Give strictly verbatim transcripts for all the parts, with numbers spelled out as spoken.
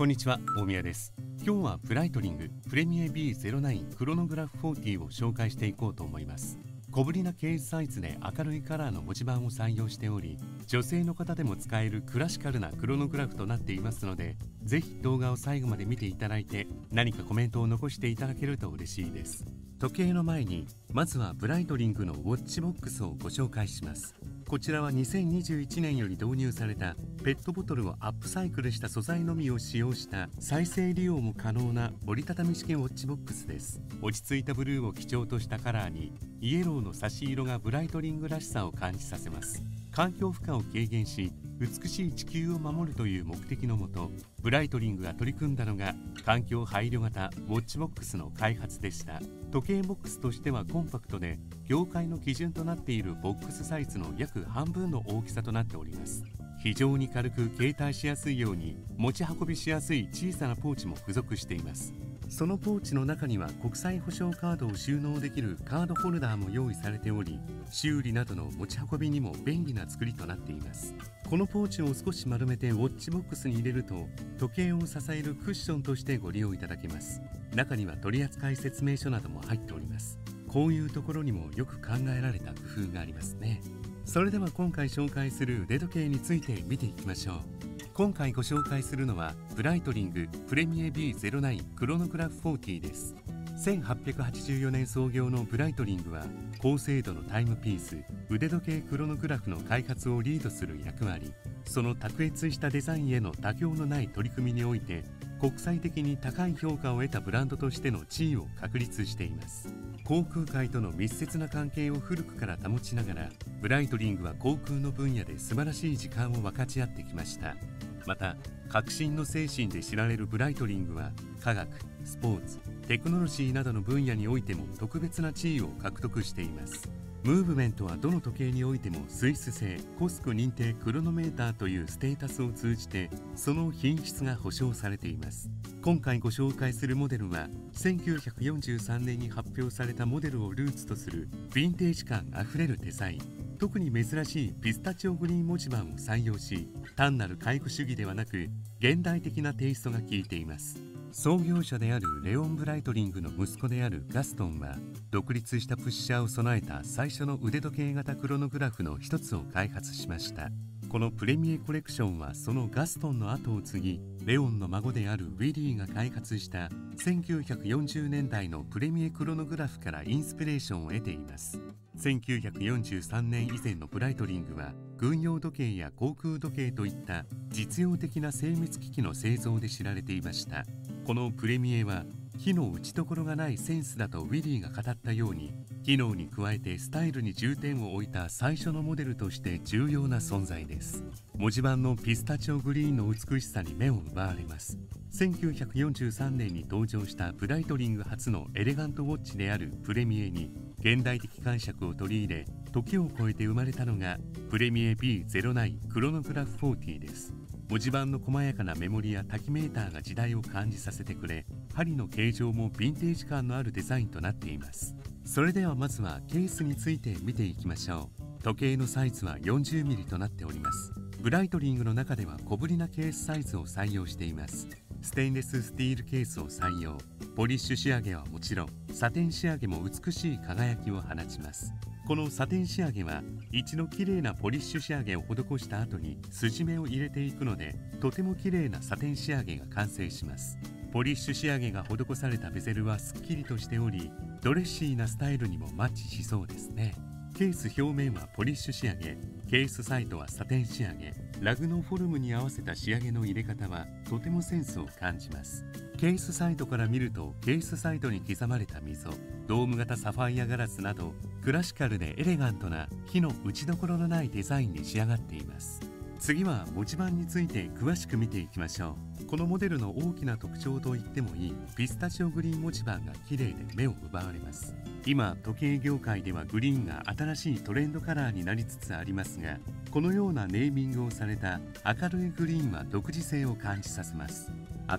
こんにちは、大宮です。今日はブライトリングプレミア ビーゼロナイン クロノグラフフォーティーを紹介していこうと思います。小ぶりなケースサイズで明るいカラーの文字盤を採用しており、女性の方でも使えるクラシカルなクロノグラフとなっていますので、ぜひ動画を最後まで見ていただいて、何かコメントを残していただけると嬉しいです。時計の前に、まずはブライトリングのウォッチボックスをご紹介します。こちらはにせんにじゅういちねんより導入された、ペットボトルをアップサイクルした素材のみを使用した再生利用も可能な折りたたみ式ウォッチボックスです。落ち着いたブルーを基調としたカラーに、イエローの差し色がブライトリングらしさを感じさせます。環境負荷を軽減し、美しい地球を守るという目的のもと、ブライトリングが取り組んだのが環境配慮型ウォッチボックスの開発でした。時計ボックスとしてはコンパクトで、業界の基準となっているボックスサイズの約半分の大きさとなっております。非常に軽く携帯しやすいように、持ち運びしやすい小さなポーチも付属しています。そのポーチの中には、国際保証カードを収納できるカードホルダーも用意されており、修理などの持ち運びにも便利な作りとなっています。このポーチを少し丸めてウォッチボックスに入れると、時計を支えるクッションとしてご利用いただけます。中には取扱説明書なども入っております。こういうところにもよく考えられた工夫がありますね。それでは今回紹介する腕時計について見ていきましょう。今回ご紹介するのは、ブライトリングプレミア ビーゼロナイン クロノグラフフォーティーです。せんはっぴゃくはちじゅうよねん創業のブライトリングは、高精度のタイムピース、腕時計クロノグラフの開発をリードする役割、その卓越したデザインへの妥協のない取り組みにおいて、国際的に高い評価を得たブランドとしての地位を確立しています。航空界との密接な関係を古くから保ちながら、ブライトリングは航空の分野で素晴らしい時間を分かち合ってきました。また、革新の精神で知られるブライトリングは、科学、スポーツ、テクノロジーなどの分野においても特別な地位を獲得しています。ムーブメントはどの時計においても、スイス製コスコ認定クロノメーターというステータスを通じて、その品質が保証されています。今回ご紹介するモデルは、せんきゅうひゃくよんじゅうさんねんに発表されたモデルをルーツとするヴィンテージ感あふれるデザイン、特に珍しいピスタチオグリーン文字盤を採用し、単なる回復主義ではなく、現代的なテイストが効いています。創業者であるレオン・ブライトリングの息子であるガストンは、独立したプッシャーを備えた最初の腕時計型クロノグラフの一つを開発しました。このプレミエコレクションは、そのガストンの後を継ぎ、レオンの孫であるウィリーが開発したせんきゅうひゃくよんじゅうねんだいのプレミエクロノグラフからインスピレーションを得ています。せんきゅうひゃくよんじゅうさんねん以前のブライトリングは、軍用時計や航空時計といった実用的な精密機器の製造で知られていました。このプレミエは、機能打ちどころがないセンスだとウィリーが語ったように、機能に加えてスタイルに重点を置いた最初のモデルとして重要な存在です。文字盤のピスタチオグリーンの美しさに目を奪われます。せんきゅうひゃくよんじゅうさんねんに登場したブライトリング初のエレガントウォッチであるプレミエに、現代的解釈を取り入れ、時を超えて生まれたのがプレミエ ビーゼロナイン クロノグラフフォーティーです。文字盤の細やかなメモリやタキメーターが時代を感じさせてくれ、針の形状もヴィンテージ感のあるデザインとなっています。それではまずはケースについて見ていきましょう。時計のサイズは よんじゅうミリ となっております。ブライトリングの中では小ぶりなケースサイズを採用しています。ステンレススティールケースを採用、ポリッシュ仕上げはもちろん、サテン仕上げも美しい輝きを放ちます。このサテン仕上げは、一度綺麗なポリッシュ仕上げを施した後に筋目を入れていくので、とても綺麗なサテン仕上げが完成します。ポリッシュ仕上げが施されたベゼルはすっきりとしており、ドレッシーなスタイルにもマッチしそうですね。ケース表面はポリッシュ仕上げ、ケースサイドはサテン仕上げ、ラグのフォルムに合わせた仕上げの入れ方はとてもセンスを感じます。ケースサイドから見ると、ケースサイドに刻まれた溝、ドーム型サファイアガラスなど、クラシカルでエレガントな、木の打ちどころのないデザインに仕上がっています。次は文字盤について詳しく見ていきましょう。このモデルの大きな特徴と言ってもいいピスタチオグリーン文字盤が綺麗で目を奪われます。今、時計業界ではグリーンが新しいトレンドカラーになりつつありますが、このようなネーミングをされた明るいグリーンは独自性を感じさせます。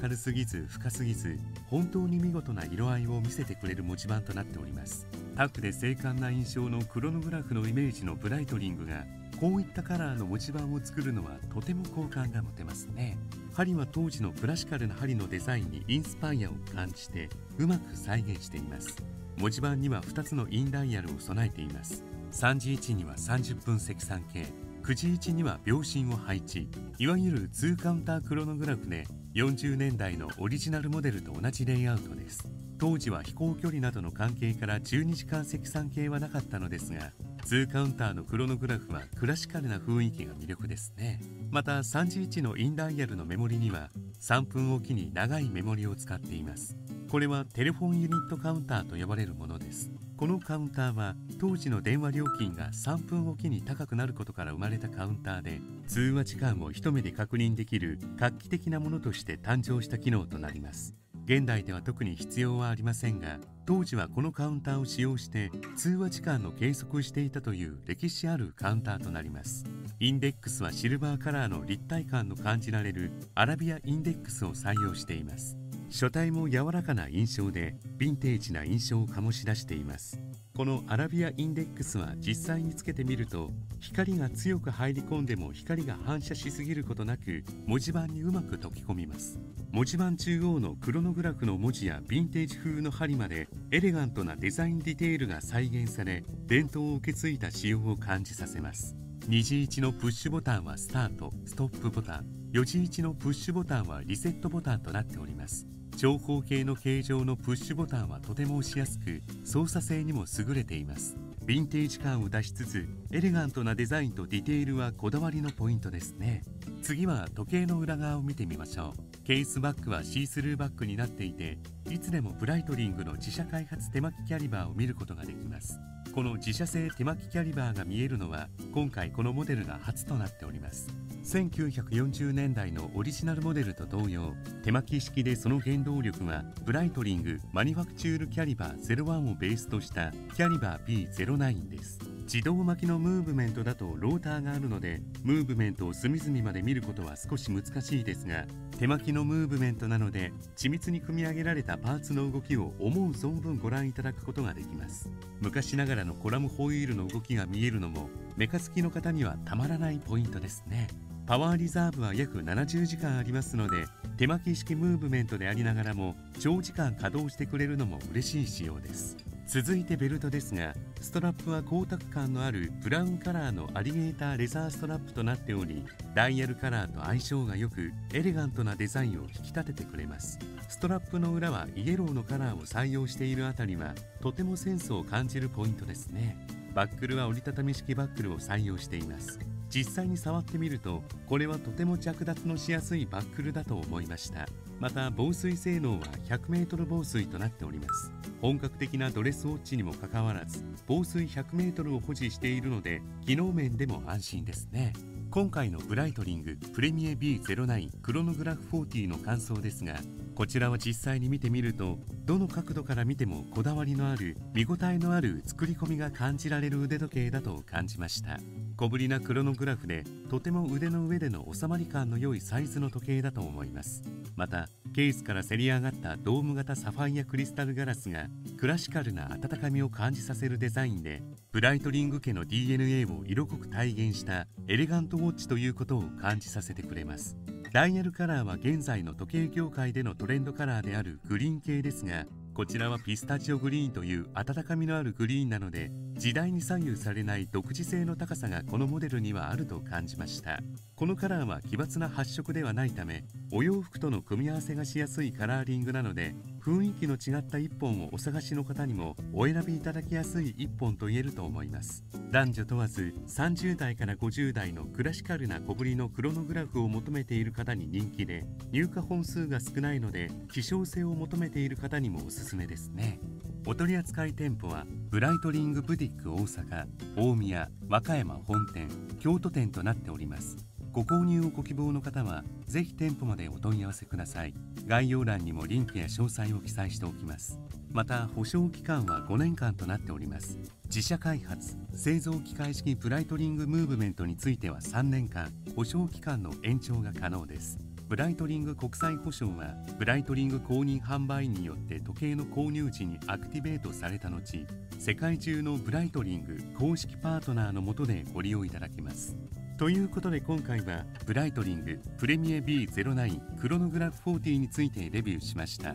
明るすぎず深すぎず、本当に見事な色合いを見せてくれる文字盤となっております。タフで精悍な印象のクロノグラフのイメージのブライトリングが、こういったカラーの文字盤を作るのはとても好感が持てますね。針は当時のクラシカルな針のデザインにインスパイアを感じてうまく再現しています。文字盤にはふたつのインダイヤルを備えています。さんじ位置にはさんじゅっぷん積算計、く時位置には秒針を配置、いわゆるにカウンタークロノグラフでよんじゅうねんだいのオリジナルモデルと同じレイアウトです。当時は飛行距離などの関係からじゅうにじかん積算計はなかったのですが、にカウンターのクロノグラフはクラシカルな雰囲気が魅力ですね。またさん時位置のインダイヤルのメモリにはさんぷんおきに長いメモリを使っています。これはテレフォンユニットカウンターと呼ばれるものです。このカウンターは当時の電話料金がさんぷんおきに高くなることから生まれたカウンターで、通話時間を一目で確認できる画期的なものとして誕生した機能となります。現代では特に必要はありませんが、当時はこのカウンターを使用して通話時間の計測をしていたという歴史あるカウンターとなります。インデックスはシルバーカラーの立体感の感じられるアラビアインデックスを採用しています。書体も柔らかな印象でヴィンテージな印象を醸し出しています。このアラビアインデックスは実際につけてみると、光が強く入り込んでも光が反射しすぎることなく文字盤にうまく溶け込みます。文字盤中央のクロノグラフの文字やヴィンテージ風の針までエレガントなデザインディテールが再現され、伝統を受け継いだ仕様を感じさせます。に時位置のプッシュボタンはスタート・ストップボタン、よ時位置のプッシュボタンはリセットボタンとなっております。長方形の形状のプッシュボタンはとても押しやすく、操作性にも優れています。ヴィンテージ感を出しつつエレガントなデザインとディテールはこだわりのポイントですね。次は時計の裏側を見てみましょう。ケースバッグはシースルーバッグになっていて、いつでもブライトリングの自社開発手巻きキャリバーを見ることができます。この自社製手巻きキャリバーが見えるのは今回このモデルが初となっております。せんきゅうひゃくよんじゅうねんだいのオリジナルモデルと同様、手巻き式でその原動力はブライトリングマニファクチュールキャリバーゼロワンをベースとしたキャリバー ビーゼロナイン です。自動巻きのムーブメントだとローターがあるので、ムーブメントを隅々まで見ることは少し難しいですが、手巻きのムーブメントなので緻密に組み上げられたパーツの動きを思う存分ご覧いただくことができます。昔ながらのコラムホイールの動きが見えるのもメカ好きの方にはたまらないポイントですね。パワーリザーブは約ななじゅうじかんありますので、手巻き式ムーブメントでありながらも長時間稼働してくれるのも嬉しい仕様です。続いてベルトですが、ストラップは光沢感のあるブラウンカラーのアリゲーターレザーストラップとなっており、ダイヤルカラーと相性が良くエレガントなデザインを引き立ててくれます。ストラップの裏はイエローのカラーを採用しているあたりはとてもセンスを感じるポイントですね。バックルは折りたたみ式バックルを採用しています。実際に触ってみると、これはとても着脱のしやすいバックルだと思いました。また防水性能は ひゃくメートル 防水となっております。本格的なドレスウォッチにもかかわらず防水 ひゃくメートル を保持しているので、機能面でも安心ですね。今回のブライトリングプレミエ ビーゼロナイン クロノグラフよんじゅうの感想ですが、こちらは実際に見てみると、どの角度から見てもこだわりのある見応えのある作り込みが感じられる腕時計だと感じました。小ぶりなクロノグラフでとても腕の上での収まり感の良いサイズの時計だと思います。またケースからせり上がったドーム型サファイアクリスタルガラスがクラシカルな温かみを感じさせるデザインで、ブライトリング家の ディーエヌエー を色濃く体現したエレガントウォッチということを感じさせてくれます。ダイヤルカラーは現在の時計業界でのトレンドカラーであるグリーン系ですが、こちらはピスタチオグリーンという温かみのあるグリーンなので、時代に左右されない独自性の高さがこのモデルにはあると感じました。このカラーは奇抜な発色ではないため、お洋服との組み合わせがしやすいカラーリングなので、雰囲気の違った一本をお探しの方にもお選びいただきやすい一本と言えると思います。男女問わずさんじゅうだいからごじゅうだいのクラシカルな小ぶりのクロノグラフを求めている方に人気で、入荷本数が少ないので希少性を求めている方にもおすすめですね。お取り扱い店舗はブライトリングブティック大阪、大宮、和歌山本店、京都店となっております。ご購入をご希望の方はぜひ店舗までお問い合わせください。概要欄にもリンクや詳細を記載しておきます。また保証期間はごねんかんとなっております。自社開発製造機械式ブライトリングムーブメントについてはさんねんかん保証期間の延長が可能です。ブライトリング国際保証はブライトリング公認販売員によって時計の購入時にアクティベートされた後、世界中のブライトリング公式パートナーの下でご利用いただけます。ということで今回はブライトリングプレミア ビーゼロナイン クロノグラフよんじゅうについてレビューしました。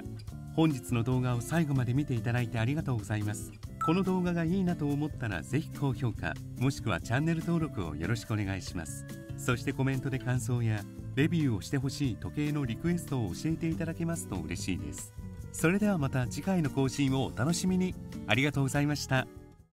本日の動画を最後まで見ていただいてありがとうございます。この動画がいいなと思ったらぜひ高評価もしくはチャンネル登録をよろしくお願いします。そしてコメントで感想やレビューをしてほしい時計のリクエストを教えていただけますと嬉しいです。それではまた次回の更新をお楽しみに。ありがとうございました。